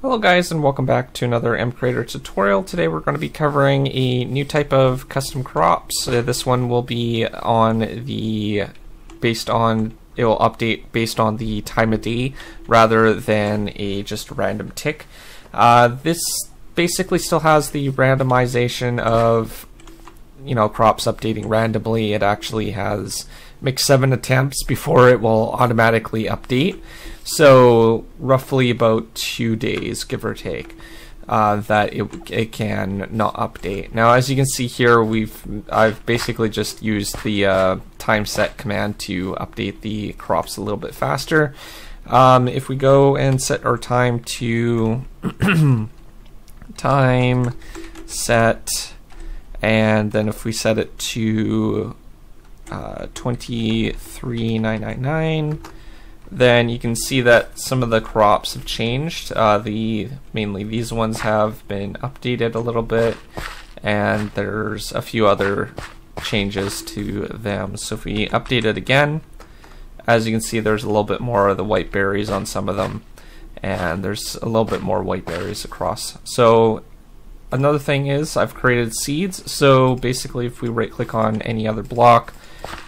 Hello guys, and welcome back to another MCreator tutorial. Today we're going to be covering a new type of custom crops. This one will be it'll update based on the time of day rather than a just random tick. This basically still has the randomization of crops updating randomly. It actually has make 7 attempts before it will automatically update. So roughly about 2 days, give or take, that it can not update. Now, as you can see here, I've basically just used the time set command to update the crops a little bit faster. If we go and set our time to time set, and then if we set it to 23999, then you can see that some of the crops have changed. Mainly these ones have been updated a little bit, and there's a few other changes to them. So if we update it again, as you can see, there's a little bit more of the white berries on some of them, and there's a little bit more white berries across. So another thing is I've created seeds. So basically, if we right click on any other block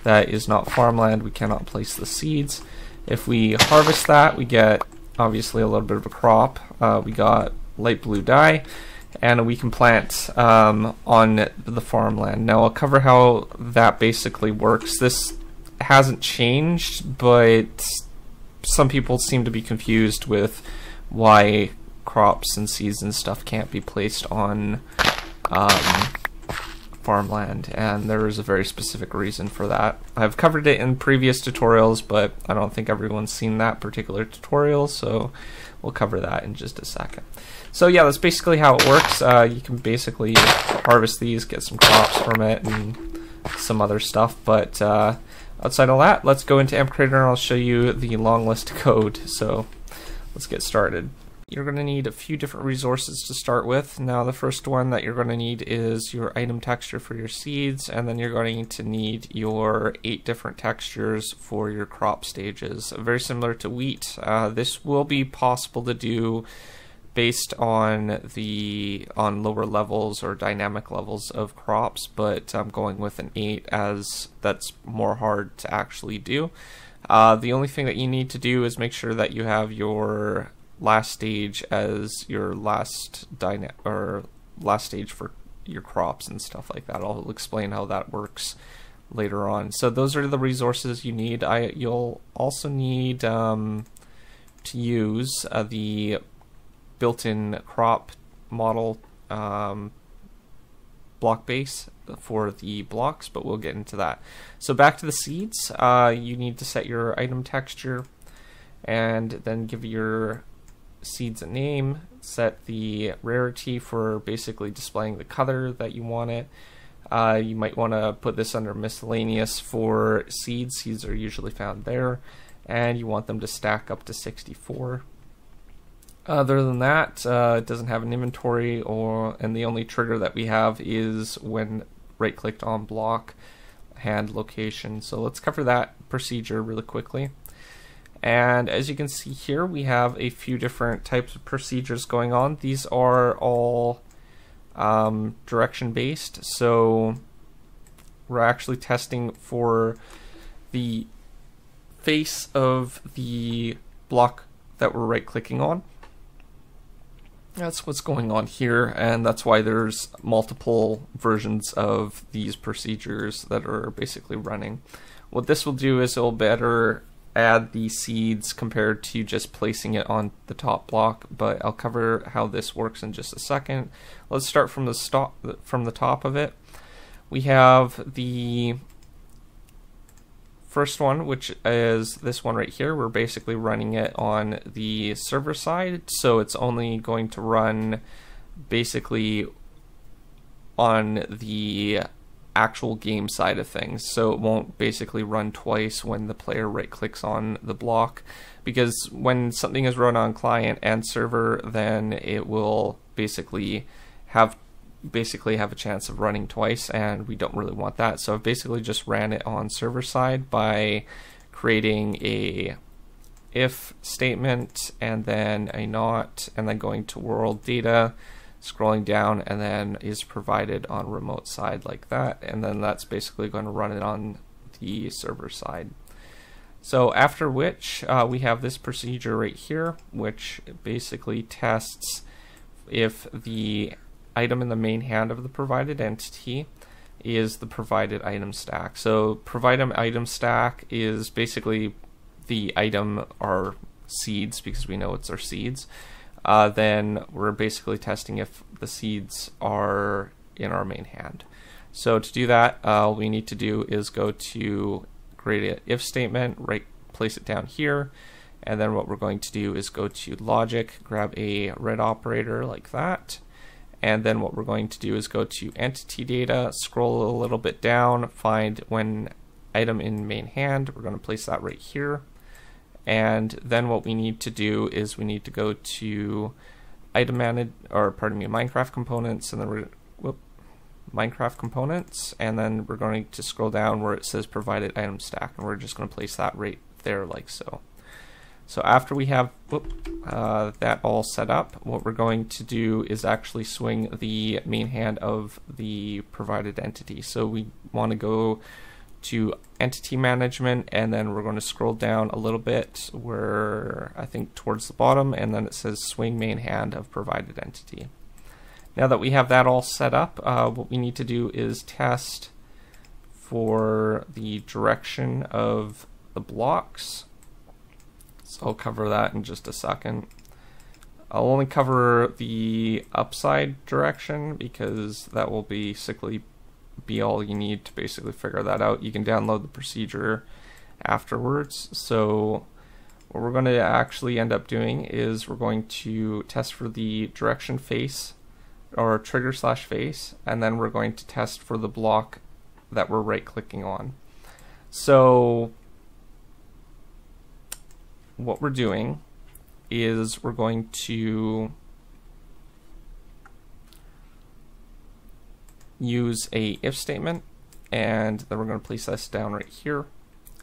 that is not farmland, we cannot place the seeds. If we harvest that, we get obviously a little bit of a crop. We got light blue dye, and we can plant on the farmland. Now I'll cover how that basically works. This hasn't changed, but some people seem to be confused with why crops and seeds and stuff can't be placed on farmland, and there is a very specific reason for that. I've covered it in previous tutorials, but I don't think everyone's seen that particular tutorial, so we'll cover that in just a second. So yeah, that's basically how it works. You can basically harvest these, get some crops from it, and some other stuff, but outside of that, let's go into MCreator and I'll show you the long list of code. So let's get started. You're going to need a few different resources to start with. Now, the first one that you're going to need is your item texture for your seeds, and then you're going to need your 8 different textures for your crop stages. Very similar to wheat. This will be possible to do based on lower levels or dynamic levels of crops, but I'm going with an 8 as that's more hard to actually do. The only thing that you need to do is make sure that you have your last stage as your last stage for your crops and stuff like that. I'll explain how that works later on. So those are the resources you need. You'll also need to use the built-in crop model block base for the blocks, but we'll get into that. So back to the seeds, you need to set your item texture and then give your seeds a name, set the rarity for basically displaying the color that you want it. You might want to put this under miscellaneous for seeds. Seeds are usually found there, and you want them to stack up to 64. Other than that, it doesn't have an inventory, and the only trigger that we have is when right clicked on block, hand location. So let's cover that procedure really quickly. And as you can see here, we have a few different types of procedures going on. These are all direction based, so we're actually testing for the face of the block that we're right clicking on. That's what's going on here, and that's why there's multiple versions of these procedures that are basically running. What this will do is it'll better add the seeds compared to just placing it on the top block, but I'll cover how this works in just a second. Let's start from the top of it. We have the first one, which is this one right here. We're basically running it on the server side, so it's only going to run basically on the actual game side of things, so it won't basically run twice when the player right clicks on the block, because when something is run on client and server, then it will basically have a chance of running twice, and we don't really want that. So I've basically just ran it on server side by creating a if statement, and then a not, and then going to world data, scrolling down, and then is provided on remote side like that, and then that's basically going to run it on the server side. So after which we have this procedure right here, which basically tests if the item in the main hand of the provided entity is the provided item stack. So provided item stack is basically the item are seeds, because we know it's our seeds. Then we're basically testing if the seeds are in our main hand. So to do that, all we need to do is go to create if statement, right, place it down here, and then what we're going to do is go to logic, grab a red operator like that, and then what we're going to do is go to entity data, scroll a little bit down, find when item in main hand, we're going to place that right here. And then what we need to do is we need to go to item manage, or pardon me, Minecraft components, and then we're Minecraft components, and then we're going to scroll down where it says provided item stack, and we're just going to place that right there like so. So after we have that all set up, what we're going to do is actually swing the main hand of the provided entity. So we want to go to entity management, and then we're going to scroll down a little bit where I think towards the bottom, and then it says swing main hand of provided entity. Now that we have that all set up, what we need to do is test for the direction of the blocks. So I'll cover that in just a second. I'll only cover the upside direction because that will basically be all you need to basically figure that out. You can download the procedure afterwards. So what we're going to actually end up doing is we're going to test for the direction face, or trigger/face, and then we're going to test for the block that we're right clicking on. So what we're doing is we're going to use a if statement, and then we're going to place this down right here,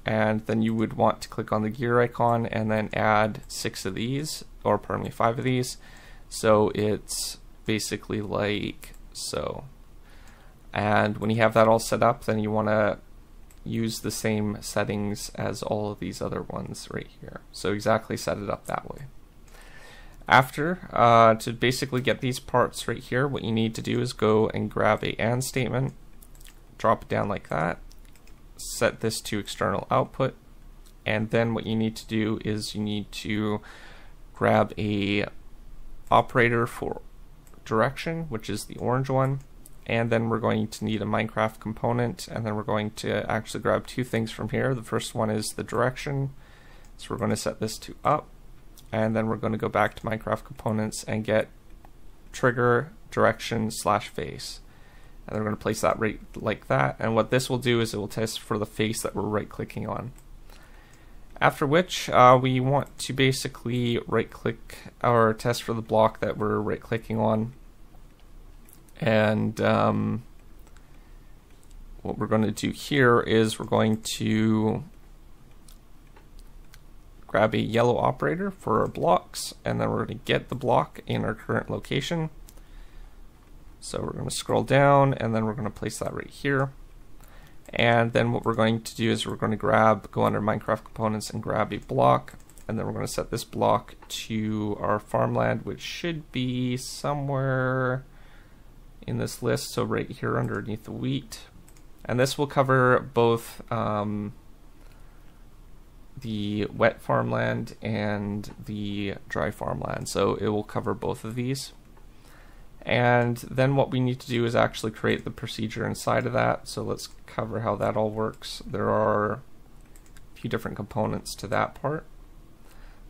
and then you would want to click on the gear icon and then add 6 of these, or pardon me, 5 of these, so it's basically like so. And when you have that all set up, then you want to use the same settings as all of these other ones right here. So exactly set it up that way. After, to basically get these parts right here, what you need to do is go and grab a AND statement, drop it down like that, set this to external output, and then what you need to do is you need to grab a operator for direction, which is the orange one, and then we're going to need a Minecraft component, and then we're going to actually grab 2 things from here. The first one is the direction, so we're going to set this to up, and then we're going to go back to Minecraft components and get trigger direction/face, and then we're going to place that right like that, and what this will do is it will test for the face that we're right clicking on. After which, we want to basically right click our test for the block that we're right clicking on. And what we're going to do here is we're going to grab a yellow operator for our blocks, and then we're going to get the block in our current location. So we're going to scroll down, and then we're going to place that right here. And then what we're going to do is we're going to go under Minecraft components and grab a block, and then we're going to set this block to our farmland, which should be somewhere in this list, so right here underneath the wheat. And this will cover both the wet farmland and the dry farmland, so it will cover both of these. And then what we need to do is actually create the procedure inside of that. So let's cover how that all works. There are a few different components to that part.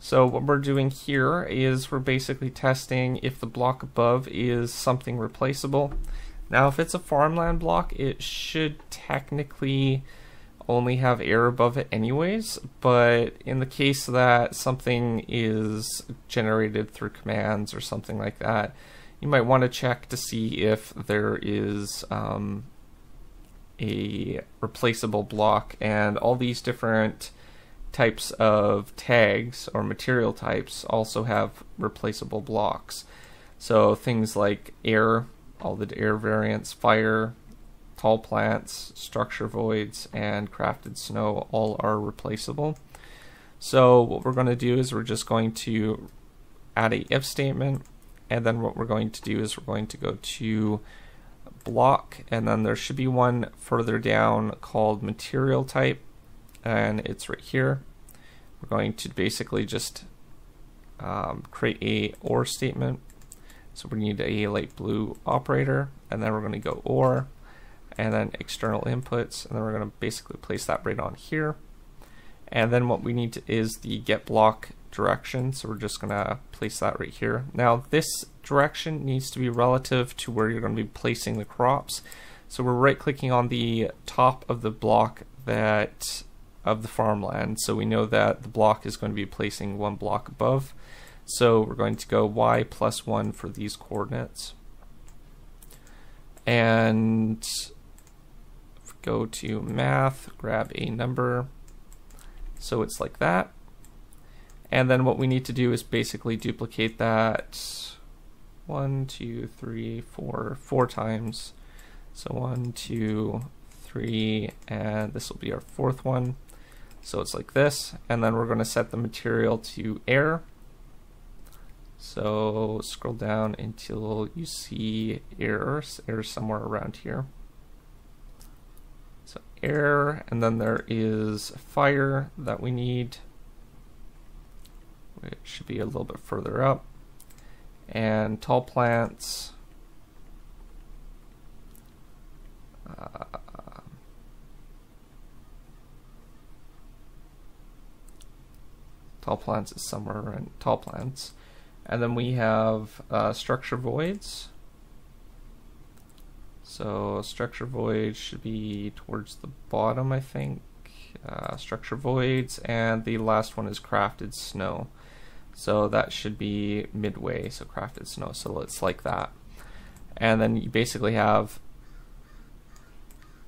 So what we're doing here is we're basically testing if the block above is something replaceable. Now if it's a farmland block, it should technically only have air above it anyways, but in the case that something is generated through commands or something like that, you might want to check to see if there is a replaceable block, and all these different types of tags or material types also have replaceable blocks. So things like air, all the air variants, fire, tall plants, structure voids, and crafted snow all are replaceable. So what we're going to do is we're just going to add a if statement, and then what we're going to do is we're going to go to block, and then there should be one further down called material type, and it's right here. We're going to basically just create a or statement. So we need a light blue operator, and then we're going to go or, and then external inputs, and then we're going to basically place that right on here. And then what we need is the get block direction, so we're just going to place that right here. Now this direction needs to be relative to where you're going to be placing the crops. So we're right clicking on the top of the block that of the farmland, so we know that the block is going to be placing one block above. So we're going to go y plus 1 for these coordinates. And if we go to math, grab a number, so it's like that. And then what we need to do is basically duplicate that 4 times. So 1, 2, 3, and this will be our fourth one. So it's like this. And then we're going to set the material to air. So scroll down until you see air somewhere around here. So air, and then there is fire that we need. It should be a little bit further up, and tall plants. Tall plants is somewhere around tall plants, and then we have structure voids. So structure voids should be towards the bottom, I think. Structure voids, and the last one is crafted snow. So that should be midway, so crafted snow, so it's like that. And then you basically have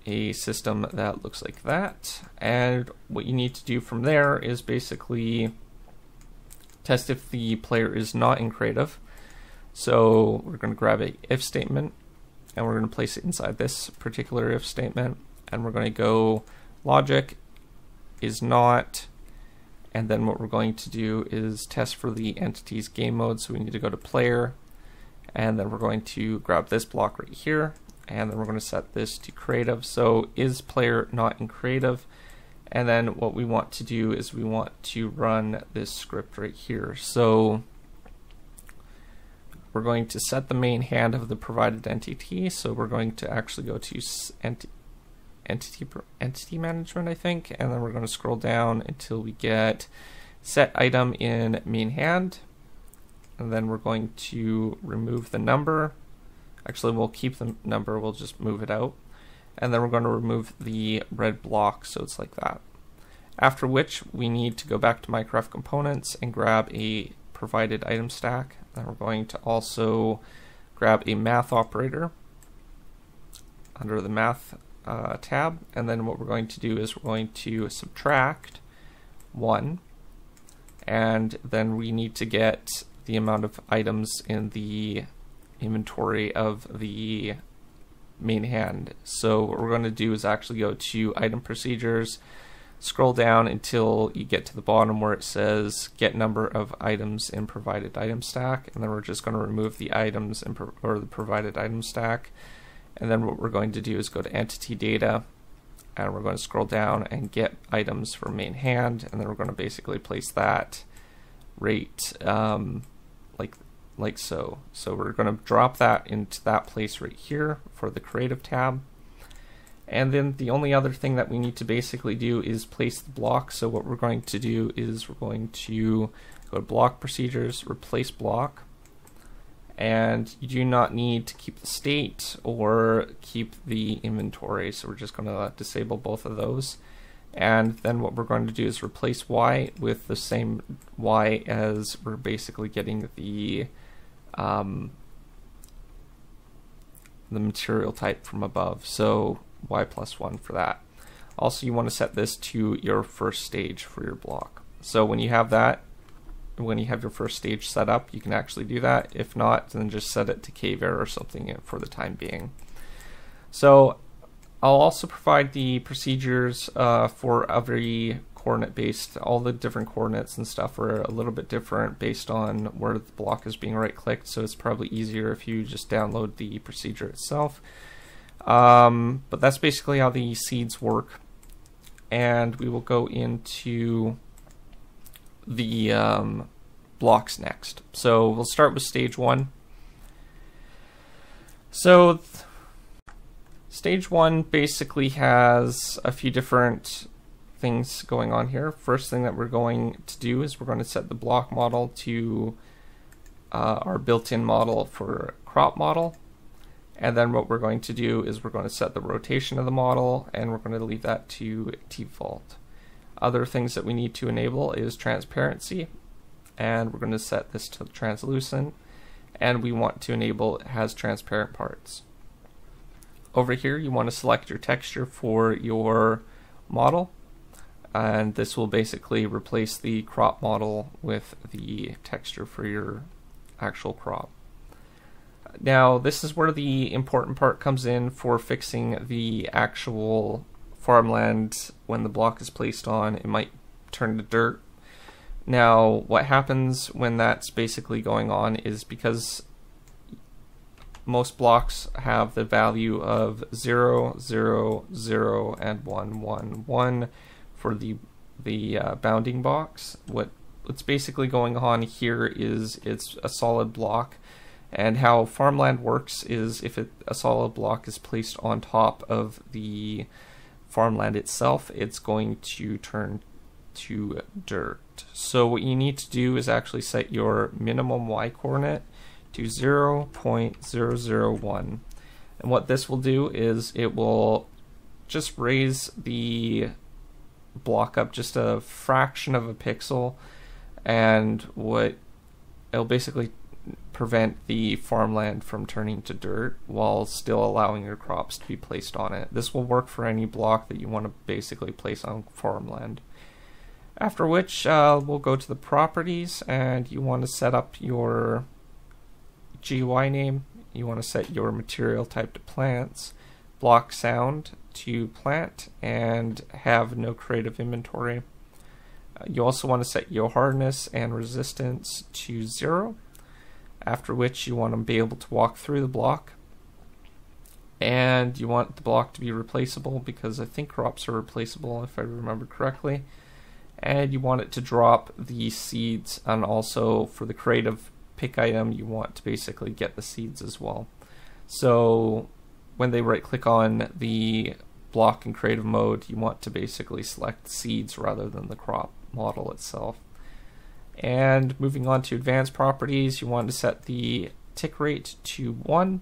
a system that looks like that. And what you need to do from there is basically test if the player is not in creative. So we're going to grab a if statement, and we're going to place it inside this particular if statement, and we're going to go logic is not. And then what we're going to do is test for the entity's game mode. So we need to go to player, and then we're going to grab this block right here, and then we're going to set this to creative. So is player not in creative? And then what we want to do is we want to run this script right here. So we're going to set the main hand of the provided entity. So we're going to actually go to entity management, I think, and then we're going to scroll down until we get set item in main hand, and then we're going to remove the number. Actually, we'll keep the number, we'll just move it out, and then we're going to remove the red block, so it's like that. After which we need to go back to Minecraft components and grab a provided item stack, and we're going to also grab a math operator under the math tab, and then what we're going to do is we're going to subtract 1, and then we need to get the amount of items in the inventory of the main hand. So what we're going to do is actually go to item procedures, scroll down until you get to the bottom where it says get number of items in provided item stack, and then we're just going to remove the items in the provided item stack. And then what we're going to do is go to entity data, and we're going to scroll down and get items for main hand, and then we're going to basically place that rate like so. So we're going to drop that into that place right here for the creative tab. And then the only other thing that we need to basically do is place the block. So what we're going to do is we're going to go to block procedures, replace block. And you do not need to keep the state or keep the inventory, so we're just going to disable both of those. And then what we're going to do is replace y with the same y as we're basically getting the material type from above, so y plus 1 for that. Also, you want to set this to your first stage for your block. So when you have that, when you have your first stage set up, you can actually do that. If not, then just set it to cave air or something for the time being. So I'll also provide the procedures for every coordinate based, all the different coordinates and stuff are a little bit different based on where the block is being right clicked, so it's probably easier if you just download the procedure itself. But that's basically how the seeds work, and we will go into the blocks next. So we'll start with stage one. So stage one basically has a few different things going on here. First thing that we're going to do is we're going to set the block model to our built-in model for crop model. And then what we're going to do is we're going to set the rotation of the model, and we're going to leave that to default. Other things that we need to enable is transparency, and we're going to set this to translucent, and we want to enable it has transparent parts. Over here you want to select your texture for your model, and this will basically replace the crop model with the texture for your actual crop. Now this is where the important part comes in for fixing the actual farmland. When the block is placed on, it might turn to dirt. Now what happens when that's basically going on is, because most blocks have the value of 0, 0, 0, and 1, 1, 1 for the bounding box. What's basically going on here is it's a solid block. And how farmland works is if a solid block is placed on top of the farmland itself, it's going to turn to dirt. So what you need to do is actually set your minimum Y coordinate to 0.001. And what this will do is it will just raise the block up just a fraction of a pixel, and what it'll basically prevent the farmland from turning to dirt while still allowing your crops to be placed on it. This will work for any block that you want to basically place on farmland. After which we'll go to the properties, and you want to set up your GUI name, you want to set your material type to plants, block sound to plant, and have no creative inventory. You also want to set your hardness and resistance to 0, after which you want to be able to walk through the block, and you want the block to be replaceable, because I think crops are replaceable if I remember correctly, and you want it to drop the seeds, and also for the creative pick item you want to basically get the seeds as well. So when they right click on the block in creative mode, you want to basically select seeds rather than the crop model itself. And moving on to advanced properties, you want to set the tick rate to 1,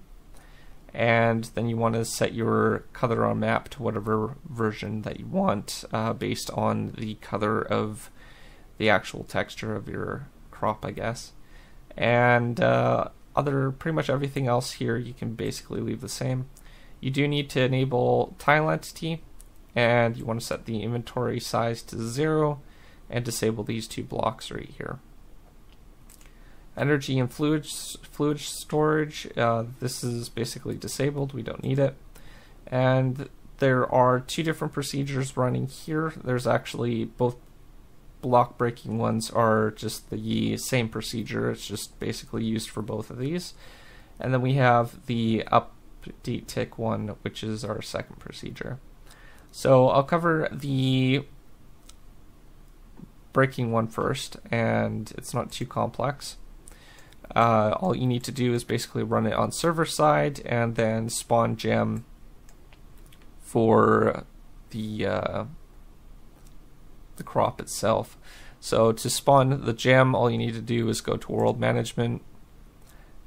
and then you want to set your color on map to whatever version that you want based on the color of the actual texture of your crop, I guess. And pretty much everything else here you can basically leave the same. You do need to enable tile entity, and you want to set the inventory size to 0 and disable these two blocks right here. Energy and fluid storage, this is basically disabled, we don't need it. And there are two different procedures running here. There's actually both block breaking ones are just the same procedure, it's just basically used for both of these. And then we have the update tick one, which is our second procedure. So I'll cover the breaking one first, and it's not too complex. All you need to do is basically run it on server side and then spawn gem for the crop itself. So to spawn the gem, all you need to do is go to world management,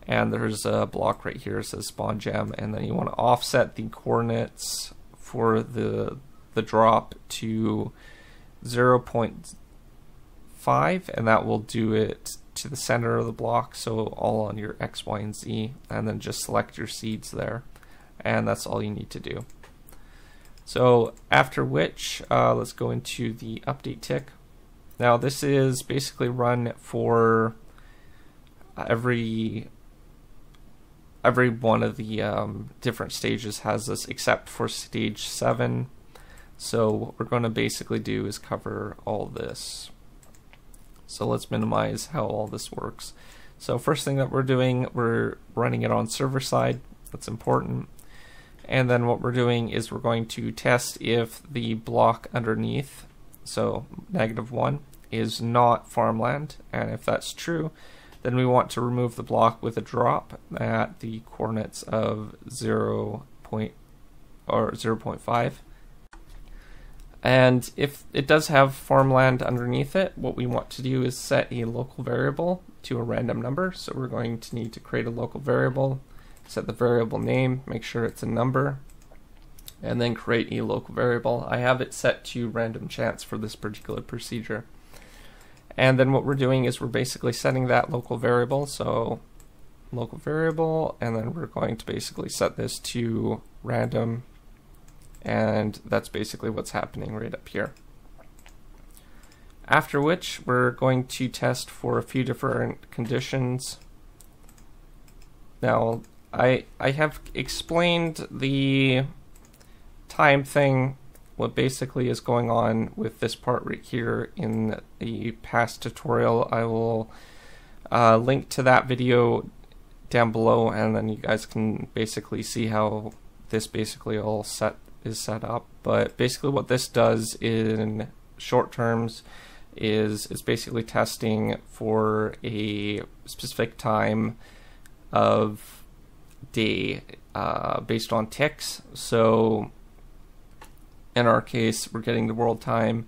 and there's a block right here that says spawn gem, and then you want to offset the coordinates for the drop to 0.5, and that will do it to the center of the block, so all on your X, Y, and Z, and then just select your seeds there, and that's all you need to do. So after which, let's go into the update tick. Now this is basically run for every one of the different stages has this, except for stage 7. So what we're going to basically do is cover all this. So let's minimize how all this works. So first thing that we're doing, we're running it on server side. That's important. And then what we're doing is we're going to test if the block underneath, so -1, is not farmland. And if that's true, then we want to remove the block with a drop at the coordinates of 0.5. And if it does have farmland underneath it, what we want to do is set a local variable to a random number. So we're going to need to create a local variable, set the variable name, make sure it's a number, and then create a local variable. I have it set to random chance for this particular procedure. And then what we're doing is we're basically setting that local variable, so local variable, and then we're going to basically set this to random, and that's basically what's happening right up here. After which, we're going to test for a few different conditions. Now, I have explained the time thing, what basically is going on with this part right here in the past tutorial. I will link to that video down below, and then you guys can basically see how this basically all is set up. But basically what this does in short terms is it's basically testing for a specific time of day based on ticks. So in our case, we're getting the world time.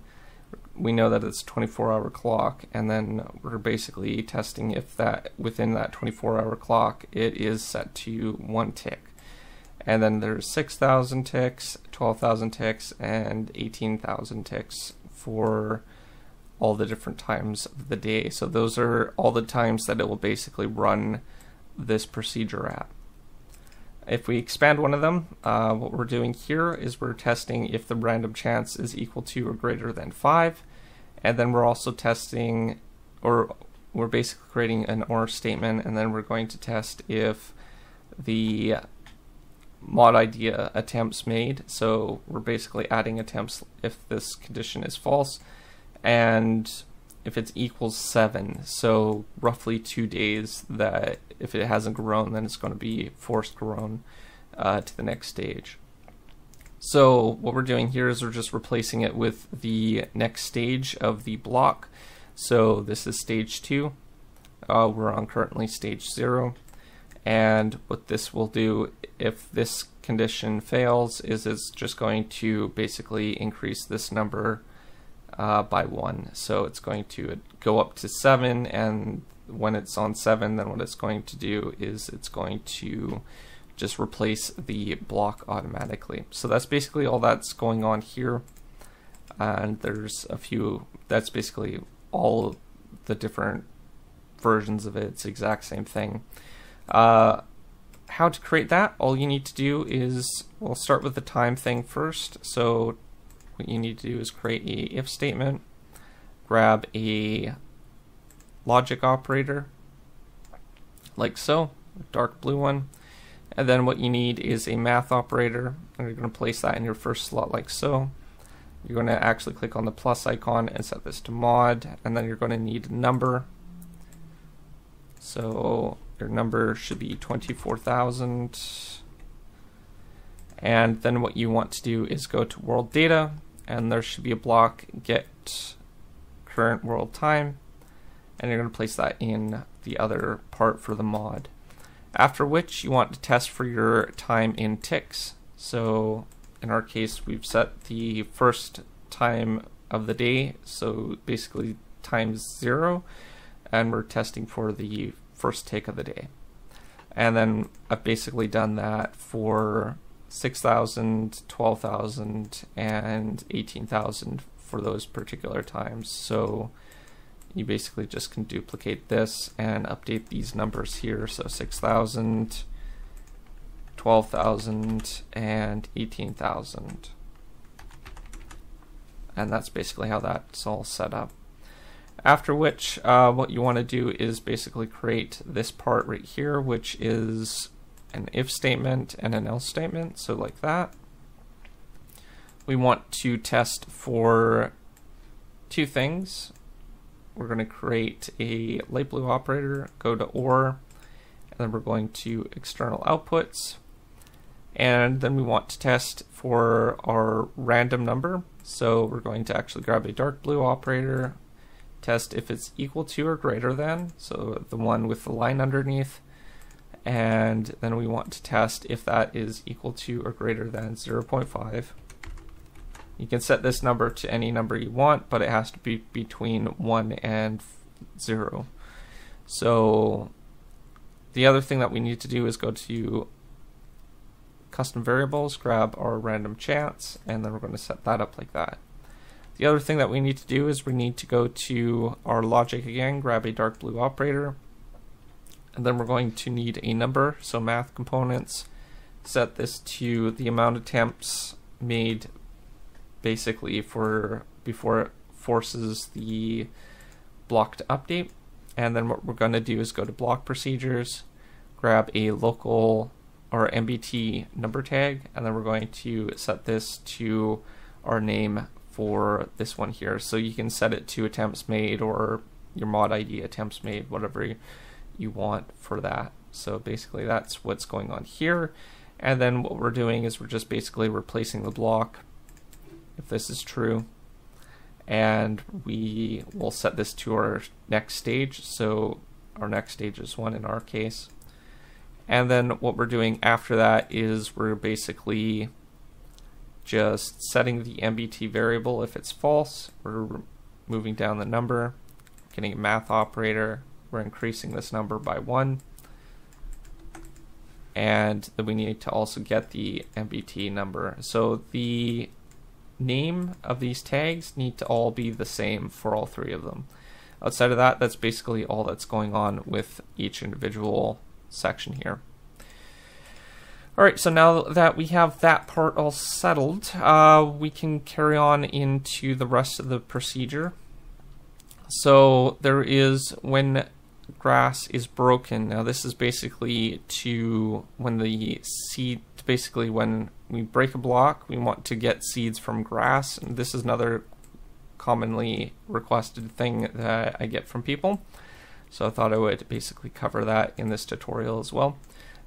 We know that it's a 24-hour clock, and then we're basically testing if that within that 24-hour clock it is set to 1 tick. And then there's 6,000 ticks, 12,000 ticks, and 18,000 ticks for all the different times of the day. So those are all the times that it will basically run this procedure at. If we expand one of them, what we're doing here is we're testing if the random chance is equal to or greater than 5. And then we're also testing, or we're basically creating an OR statement, and then we're going to test if the mod idea attempts made. So we're basically adding attempts if this condition is false, and if it equals 7, so roughly 2 days, that if it hasn't grown, then it's going to be forced grown to the next stage. So what we're doing here is we're just replacing it with the next stage of the block. So this is stage 2. We're on currently stage 0. And what this will do, if this condition fails, is it's just going to basically increase this number by 1. So it's going to go up to 7, and when it's on 7, then what it's going to do is it's going to just replace the block automatically. So that's basically all that's going on here, and there's a few, that's basically all the different versions of it. It's the exact same thing. How to create that, all you need to do is, we'll start with the time thing first. So what you need to do is create a if statement, grab a logic operator, like so, a dark blue one, and then what you need is a math operator, and you're going to place that in your first slot like so. You're going to actually click on the plus icon and set this to mod, and then you're going to need a number. So your number should be 24,000. And then what you want to do is go to world data, and there should be a block, get current world time, and you're going to place that in the other part for the mod. After which, you want to test for your time in ticks. So in our case, we've set the first time of the day, so basically times 0, and we're testing for the first tick of the day. And then I've basically done that for 6,000, 12,000, and 18,000 for those particular times. So you basically just can duplicate this and update these numbers here. So 6,000, 12,000, and 18,000. and that's basically how that's all set up. After which, what you want to do is basically create this part right here, which is an if statement and an else statement, so like that. We want to test for two things. We're going to create a light blue operator, go to OR, and then we're going to external outputs. And then we want to test for our random number. So we're going to actually grab a dark blue operator, test if it's equal to or greater than, so the one with the line underneath. And then we want to test if that is equal to or greater than 0.5. You can set this number to any number you want, but it has to be between 1 and 0. So the other thing that we need to do is go to custom variables, grab our random chance, and then we're going to set that up like that. The other thing that we need to do is we need to go to our logic again, grab a dark blue operator, and then we're going to need a number, so math components, set this to the amount of attempts made basically before it forces the block to update. And then what we're going to do is go to block procedures, grab a local or MBT number tag, and then we're going to set this to our name for this one here. So you can set it to attempts made or your mod ID attempts made, whatever you want for that. So basically that's what's going on here. And then what we're doing is we're just basically replacing the block if this is true, and we will set this to our next stage, so our next stage is 1 in our case. And then what we're doing after that is we're basically just setting the MBT variable if it's false, we're moving down the number, getting a math operator, we're increasing this number by 1, and then we need to also get the MBT number. So the name of these tags need to all be the same for all three of them. Outside of that, that's basically all that's going on with each individual section here. Alright, so now that we have that part all settled, we can carry on into the rest of the procedure. So there is when grass is broken. Now this is basically to when the seed, basically when we break a block, we want to get seeds from grass, and this is another commonly requested thing that I get from people, so I thought I would basically cover that in this tutorial as well.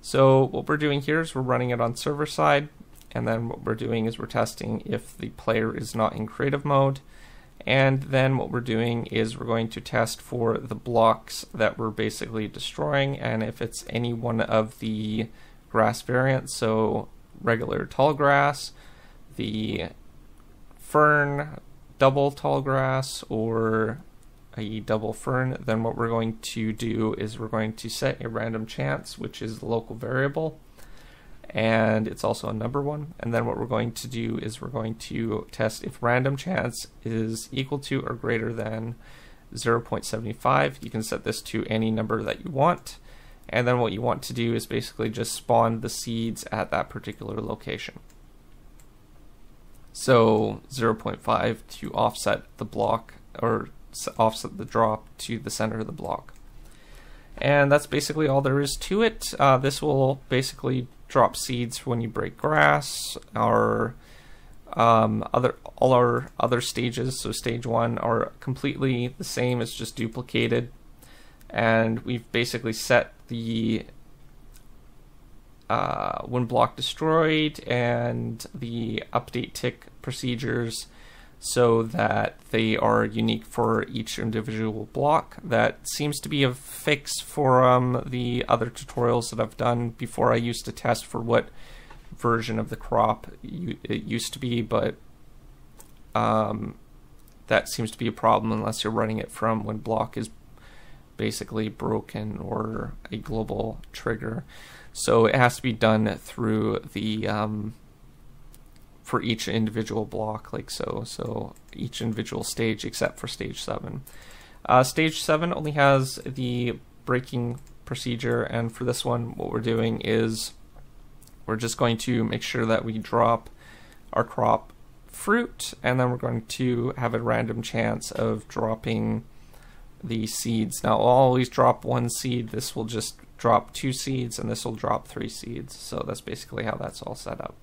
So what we're doing here is we're running it on server side, and then what we're doing is we're testing if the player is not in creative mode, and then what we're doing is we're going to test for the blocks that we're basically destroying, and if it's any one of the grass variants, so regular tall grass, the fern, double tall grass, or a double fern, then what we're going to do is we're going to set a random chance, which is the local variable, and it's also a number one. And then what we're going to do is we're going to test if random chance is equal to or greater than 0.75. You can set this to any number that you want. And then what you want to do is basically just spawn the seeds at that particular location. So 0.5 to offset the block, or offset the drop to the center of the block. And that's basically all there is to it. This will basically drop seeds when you break grass, or all our other stages, so stage 1, are completely the same, it's just duplicated. And we've basically set the when block destroyed and the update tick procedures so that they are unique for each individual block. That seems to be a fix for the other tutorials that I've done before. I used to test for what version of the crop it used to be, but that seems to be a problem unless you're running it from when block is basically broken or a global trigger. So it has to be done through the for each individual block, like so, so each individual stage except for stage 7. Stage 7 only has the breaking procedure, and for this one what we're doing is we're just going to make sure that we drop our crop fruit, and then we're going to have a random chance of dropping the seeds. Now I'll always drop one seed, this will just drop two seeds, and this will drop three seeds. So that's basically how that's all set up.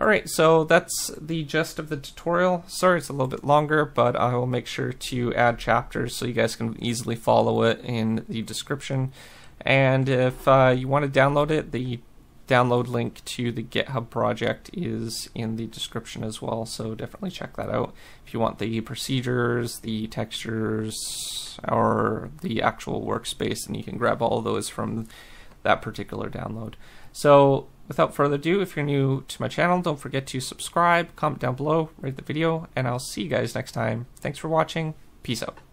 Alright, so that's the gist of the tutorial. Sorry it's a little bit longer, but I will make sure to add chapters so you guys can easily follow it in the description. And if you want to download it, the download link to the GitHub project is in the description as well, so definitely check that out if you want the procedures, the textures, or the actual workspace, and you can grab all those from that particular download. So without further ado, if you're new to my channel, don't forget to subscribe, comment down below, rate the video, and I'll see you guys next time. Thanks for watching. Peace out.